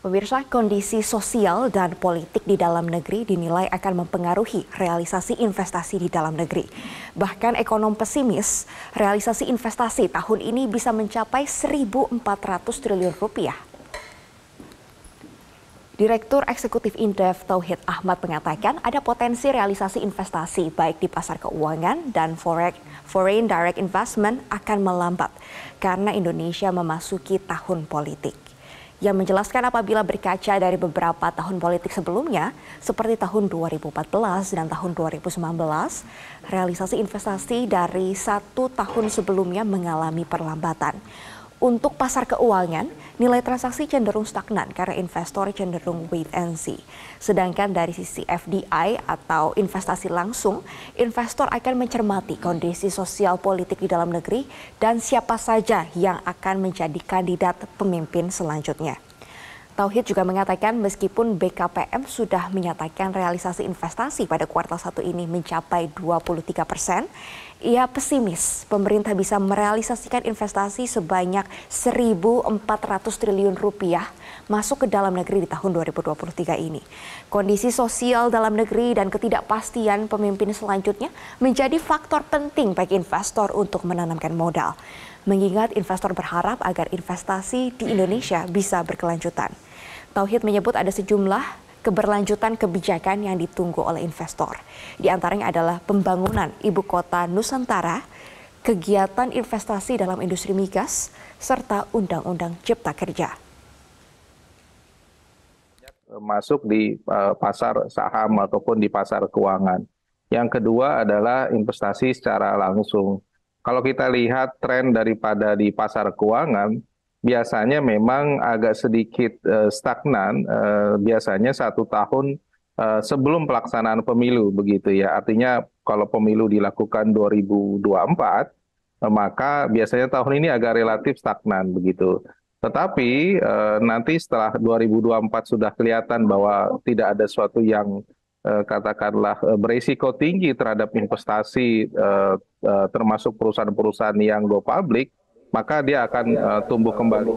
Pemirsa, kondisi sosial dan politik di dalam negeri dinilai akan mempengaruhi realisasi investasi di dalam negeri. Bahkan ekonom pesimis, realisasi investasi tahun ini bisa mencapai 1.400 triliun rupiah. Direktur Eksekutif Indef Tauhid Ahmad mengatakan ada potensi realisasi investasi baik di pasar keuangan dan foreign direct investment akan melambat karena Indonesia memasuki tahun politik. Yang menjelaskan apabila berkaca dari beberapa tahun politik sebelumnya seperti tahun 2014 dan tahun 2019, realisasi investasi dari satu tahun sebelumnya mengalami perlambatan. Untuk pasar keuangan, nilai transaksi cenderung stagnan karena investor cenderung wait and see. Sedangkan dari sisi FDI atau investasi langsung, investor akan mencermati kondisi sosial politik di dalam negeri dan siapa saja yang akan menjadi kandidat pemimpin selanjutnya. Tauhid juga mengatakan meskipun BKPM sudah menyatakan realisasi investasi pada kuartal 1 ini mencapai 23%, ia pesimis pemerintah bisa merealisasikan investasi sebanyak 1.400 triliun rupiah masuk ke dalam negeri di tahun 2023 ini. Kondisi sosial dalam negeri dan ketidakpastian pemimpin selanjutnya menjadi faktor penting bagi investor untuk menanamkan modal. Mengingat investor berharap agar investasi di Indonesia bisa berkelanjutan. Tauhid menyebut ada sejumlah keberlanjutan kebijakan yang ditunggu oleh investor. Di antaranya adalah pembangunan ibu kota Nusantara, kegiatan investasi dalam industri migas, serta Undang-Undang Cipta Kerja. Masuk di pasar saham ataupun di pasar keuangan. Yang kedua adalah investasi secara langsung. Kalau kita lihat tren daripada di pasar keuangan, biasanya memang agak sedikit stagnan, biasanya satu tahun sebelum pelaksanaan pemilu begitu ya. Artinya kalau pemilu dilakukan 2024, maka biasanya tahun ini agak relatif stagnan begitu. Tetapi nanti setelah 2024 sudah kelihatan bahwa tidak ada sesuatu yang katakanlah berisiko tinggi terhadap investasi termasuk perusahaan-perusahaan yang go public, maka dia akan tumbuh kembali.